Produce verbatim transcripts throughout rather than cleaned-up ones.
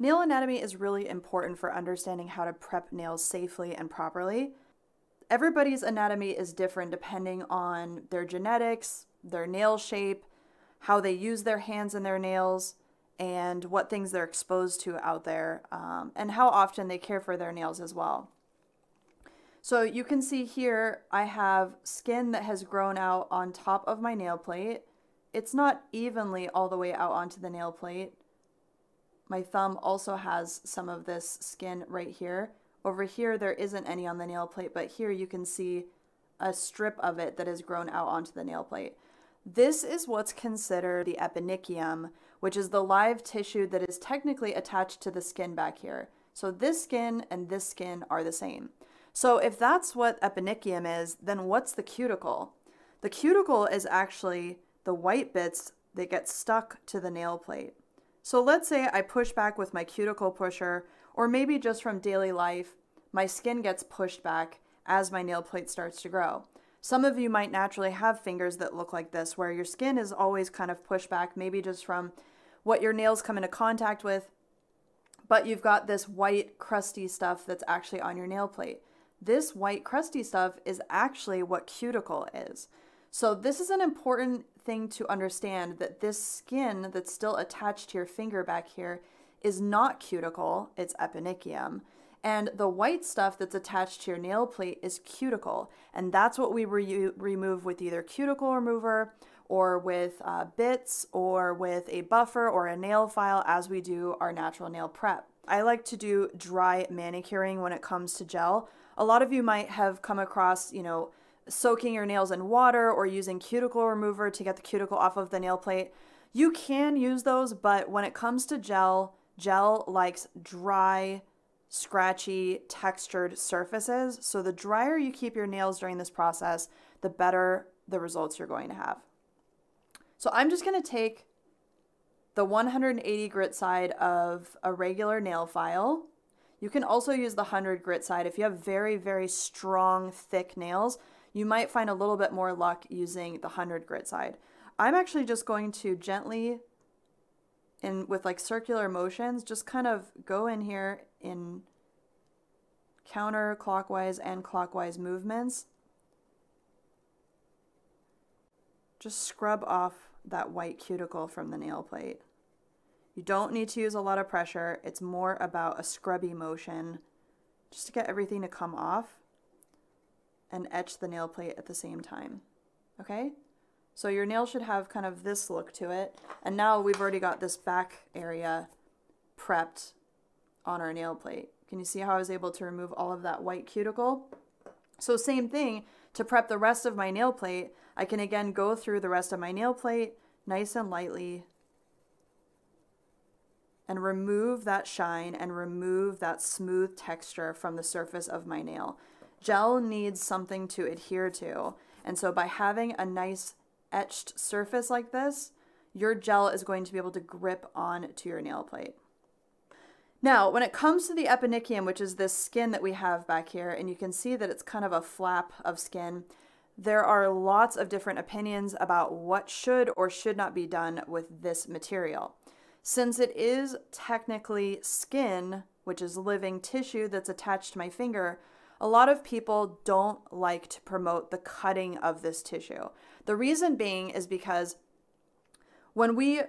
Nail anatomy is really important for understanding how to prep nails safely and properly. Everybody's anatomy is different depending on their genetics, their nail shape, how they use their hands and their nails, and what things they're exposed to out there, um, and how often they care for their nails as well. So you can see here I have skin that has grown out on top of my nail plate. It's not evenly all the way out onto the nail plate. My thumb also has some of this skin right here. Over here there isn't any on the nail plate, but here you can see a strip of it that has grown out onto the nail plate. This is what's considered the eponychium, which is the live tissue that is technically attached to the skin back here. So this skin and this skin are the same. So if that's what eponychium is, then what's the cuticle? The cuticle is actually the white bits that get stuck to the nail plate. So let's say I push back with my cuticle pusher, or maybe just from daily life, my skin gets pushed back as my nail plate starts to grow. Some of you might naturally have fingers that look like this, where your skin is always kind of pushed back, maybe just from what your nails come into contact with, but you've got this white, crusty stuff that's actually on your nail plate. This white, crusty stuff is actually what cuticle is. So this is an important thing to understand, that this skin that's still attached to your finger back here is not cuticle, it's eponychium. And the white stuff that's attached to your nail plate is cuticle, and that's what we re remove with either cuticle remover or with uh, bits or with a buffer or a nail file as we do our natural nail prep. I like to do dry manicuring when it comes to gel. A lot of you might have come across, you know, soaking your nails in water or using cuticle remover to get the cuticle off of the nail plate. You can use those, but when it comes to gel, gel likes dry, scratchy, textured surfaces. So the drier you keep your nails during this process, the better the results you're going to have. So I'm just going to take the one hundred eighty grit side of a regular nail file. You can also use the one hundred grit side. If you have very, very strong, thick nails, you might find a little bit more luck using the one hundred grit side. I'm actually just going to gently, and with like circular motions, just kind of go in here in counterclockwise and clockwise movements. Just scrub off that white cuticle from the nail plate. You don't need to use a lot of pressure. It's more about a scrubby motion just to get everything to come off and etch the nail plate at the same time, okay? So your nail should have kind of this look to it. And now we've already got this back area prepped on our nail plate. Can you see how I was able to remove all of that white cuticle? So same thing, to prep the rest of my nail plate, I can again go through the rest of my nail plate nice and lightly and remove that shine and remove that smooth texture from the surface of my nail. Gel needs something to adhere to. And so by having a nice etched surface like this, your gel is going to be able to grip on to your nail plate. Now, when it comes to the eponychium, which is this skin that we have back here, and you can see that it's kind of a flap of skin, there are lots of different opinions about what should or should not be done with this material. Since it is technically skin, which is living tissue that's attached to my finger, a lot of people don't like to promote the cutting of this tissue. The reason being is because when we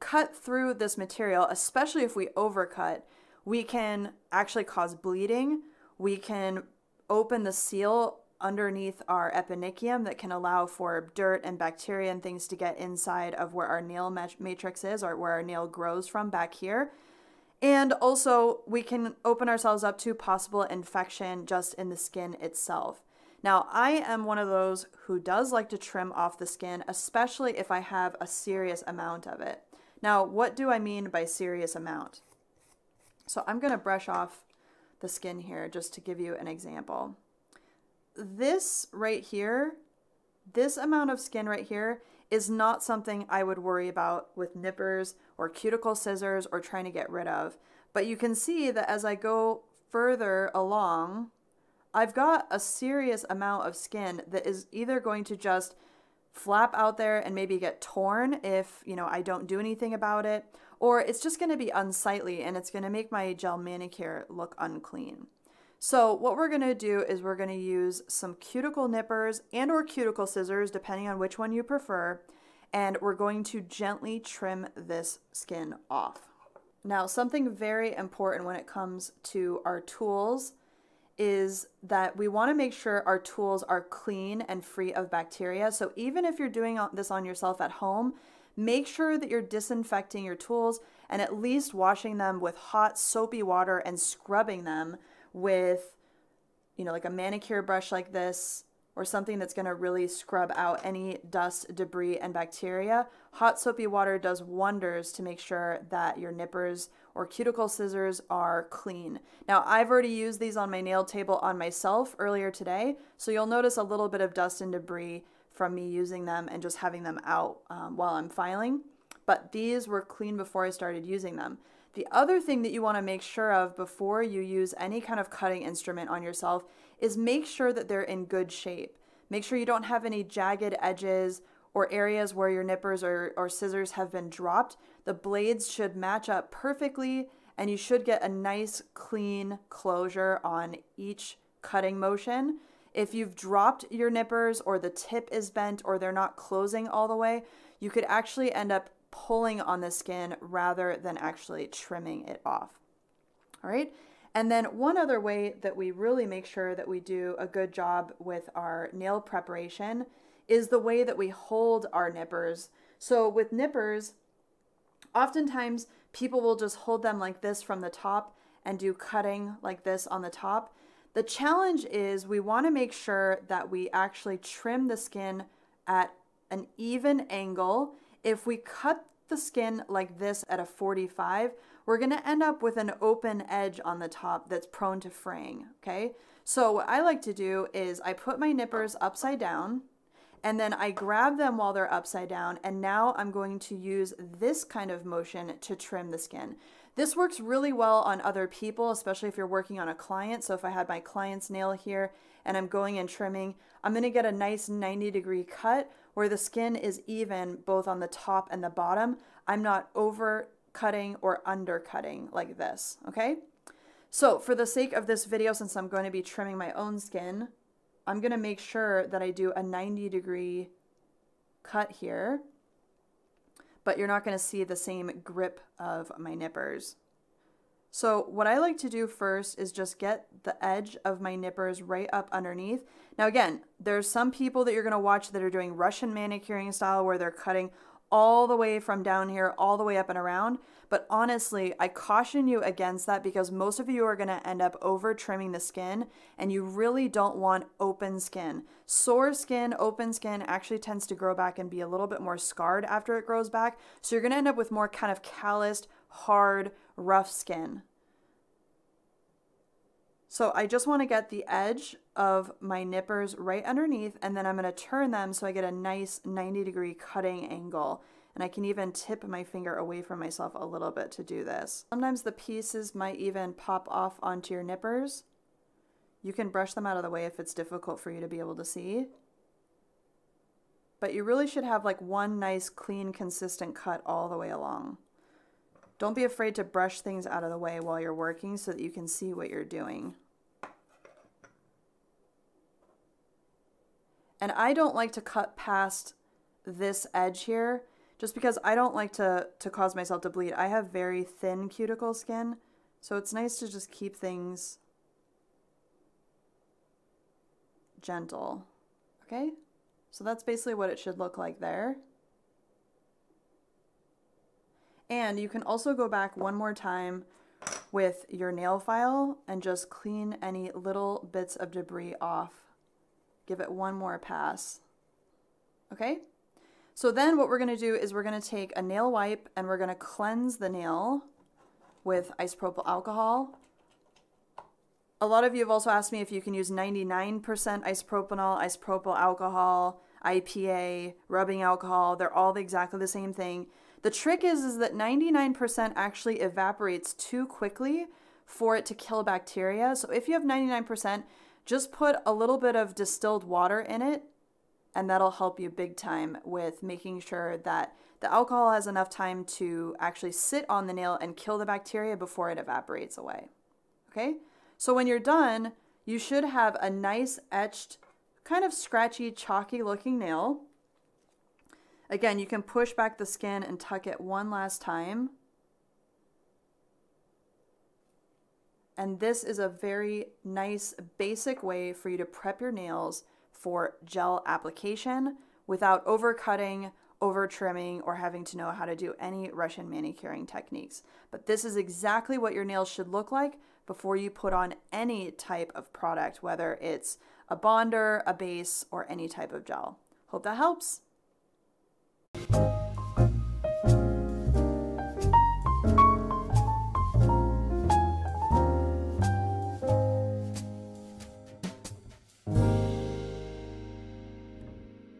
cut through this material, especially if we overcut, we can actually cause bleeding. We can open the seal underneath our eponychium that can allow for dirt and bacteria and things to get inside of where our nail matrix is or where our nail grows from back here. And also we can open ourselves up to possible infection just in the skin itself. Now, I am one of those who does like to trim off the skin, especially if I have a serious amount of it. Now, what do I mean by serious amount? So I'm going to brush off the skin here just to give you an example. This right here, this amount of skin right here is not something I would worry about with nippers or cuticle scissors or trying to get rid of. But you can see that as I go further along, I've got a serious amount of skin that is either going to just flap out there and maybe get torn if, you know, I don't do anything about it, or it's just going to be unsightly and it's going to make my gel manicure look unclean. So what we're going to do is we're going to use some cuticle nippers and or cuticle scissors, depending on which one you prefer, and we're going to gently trim this skin off. Now, something very important when it comes to our tools is that we want to make sure our tools are clean and free of bacteria. So even if you're doing this on yourself at home, make sure that you're disinfecting your tools and at least washing them with hot soapy water and scrubbing them with, you know, like a manicure brush like this or something that's going to really scrub out any dust, debris, and bacteria. Hot soapy water does wonders to make sure that your nippers or cuticle scissors are clean. Now, I've already used these on my nail table on myself earlier today, so you'll notice a little bit of dust and debris from me using them and just having them out um, while I'm filing, but these were clean before I started using them. The other thing that you want to make sure of before you use any kind of cutting instrument on yourself is make sure that they're in good shape. Make sure you don't have any jagged edges or areas where your nippers or, or scissors have been dropped. The blades should match up perfectly and you should get a nice clean closure on each cutting motion. If you've dropped your nippers or the tip is bent or they're not closing all the way, you could actually end up pulling on the skin rather than actually trimming it off. All right. And then one other way that we really make sure that we do a good job with our nail preparation is the way that we hold our nippers. So with nippers, oftentimes people will just hold them like this from the top and do cutting like this on the top. The challenge is we want to make sure that we actually trim the skin at an even angle. If we cut the skin like this at a forty-five, we're going to end up with an open edge on the top that's prone to fraying, okay? So what I like to do is I put my nippers upside down and then I grab them while they're upside down, and now I'm going to use this kind of motion to trim the skin. This works really well on other people, especially if you're working on a client. So if I had my client's nail here and I'm going and trimming, I'm going to get a nice ninety degree cut where the skin is even both on the top and the bottom. I'm not over cutting or undercutting like this, okay? So for the sake of this video, since I'm going to be trimming my own skin, I'm going to make sure that I do a ninety degree cut here, but you're not going to see the same grip of my nippers. So what I like to do first is just get the edge of my nippers right up underneath. Now again, there's some people that you're going to watch that are doing Russian manicuring style where they're cutting all the way from down here, all the way up and around. But honestly, I caution you against that because most of you are going to end up over trimming the skin and you really don't want open skin. Sore skin, open skin actually tends to grow back and be a little bit more scarred after it grows back. So you're going to end up with more kind of calloused, hard, rough skin. So I just want to get the edge of my nippers right underneath, and then I'm going to turn them so I get a nice ninety degree cutting angle. And I can even tip my finger away from myself a little bit to do this. Sometimes the pieces might even pop off onto your nippers. You can brush them out of the way if it's difficult for you to be able to see. But you really should have like one nice, clean, consistent cut all the way along. Don't be afraid to brush things out of the way while you're working so that you can see what you're doing. And I don't like to cut past this edge here just because I don't like to, to cause myself to bleed. I have very thin cuticle skin, so it's nice to just keep things gentle, okay? So that's basically what it should look like there. And you can also go back one more time with your nail file and just clean any little bits of debris off. Give it one more pass. Okay? So then what we're going to do is we're going to take a nail wipe and we're going to cleanse the nail with isopropyl alcohol. A lot of you have also asked me if you can use ninety-nine percent isopropanol, isopropyl alcohol, I P A, rubbing alcohol. They're all exactly the same thing. The trick is, is that ninety-nine percent actually evaporates too quickly for it to kill bacteria. So if you have ninety-nine percent, just put a little bit of distilled water in it and that'll help you big time with making sure that the alcohol has enough time to actually sit on the nail and kill the bacteria before it evaporates away. Okay, so when you're done, you should have a nice etched, kind of scratchy, chalky looking nail. Again, you can push back the skin and tuck it one last time. And this is a very nice basic way for you to prep your nails for gel application without overcutting, over trimming, or having to know how to do any Russian manicuring techniques. But this is exactly what your nails should look like before you put on any type of product, whether it's a bonder, a base, or any type of gel. Hope that helps.